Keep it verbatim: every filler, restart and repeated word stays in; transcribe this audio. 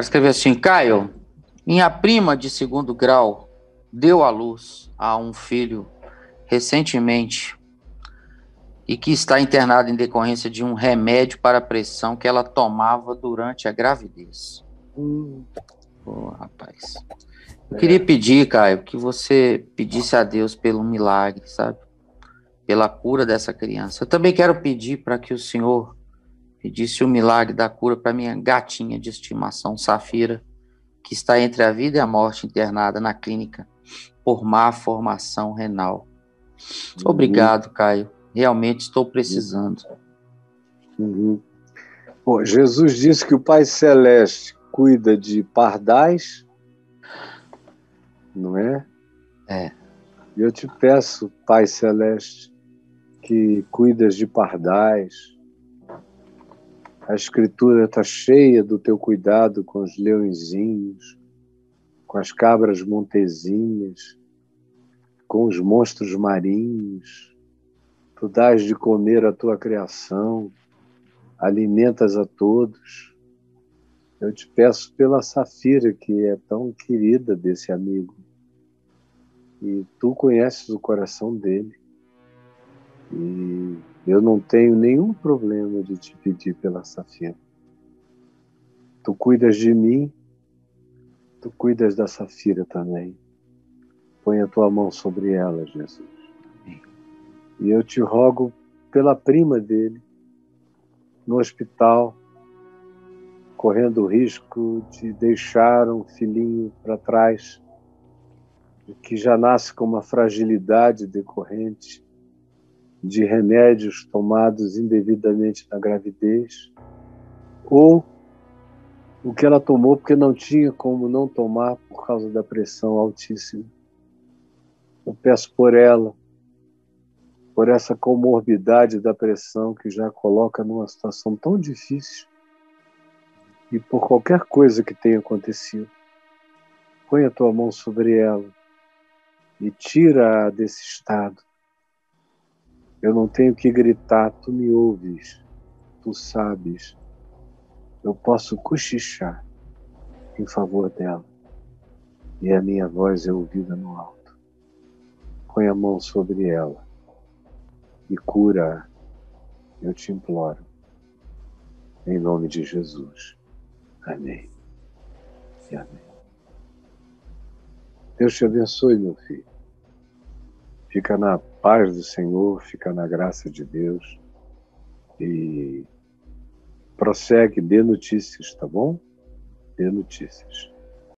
Ela escreveu assim: Caio, minha prima de segundo grau deu à luz a um filho recentemente e que está internado em decorrência de um remédio para pressão que ela tomava durante a gravidez. Hum. Oh, rapaz. Eu queria pedir, Caio, que você pedisse a Deus pelo milagre, sabe? Pela cura dessa criança. Eu também quero pedir para que o Senhor pedisse o milagre da cura para minha gatinha de estimação, Safira, que está entre a vida e a morte, internada na clínica por má formação renal. Uhum. Obrigado, Caio. Realmente estou precisando. Uhum. Bom, Jesus disse que o Pai Celeste cuida de pardais, não é? É. Eu te peço, Pai Celeste, que cuidas de pardais. A Escritura está cheia do teu cuidado com os leõezinhos, com as cabras montezinhas, com os monstros marinhos. Tu dás de comer a tua criação, alimentas a todos. Eu te peço pela Safira, que é tão querida desse amigo, e tu conheces o coração dele. E eu não tenho nenhum problema de te pedir pela Safira. Tu cuidas de mim, tu cuidas da Safira também. Põe a tua mão sobre ela, Jesus. E eu te rogo pela prima dele, no hospital, correndo o risco de deixar um filhinho para trás, que já nasce com uma fragilidade decorrente de remédios tomados indevidamente na gravidez, ou o que ela tomou porque não tinha como não tomar por causa da pressão altíssima. Eu peço por ela, por essa comorbidade da pressão que já a coloca numa situação tão difícil, e por qualquer coisa que tenha acontecido. Põe a tua mão sobre ela e tira-a desse estado. Eu não tenho que gritar, tu me ouves, tu sabes. Eu posso cochichar em favor dela, e a minha voz é ouvida no alto. Põe a mão sobre ela e cura-a, eu te imploro, em nome de Jesus. Amém e amém. Deus te abençoe, meu filho. Fica na paz do Senhor, fica na graça de Deus e prossegue, dê notícias, tá bom? Dê notícias.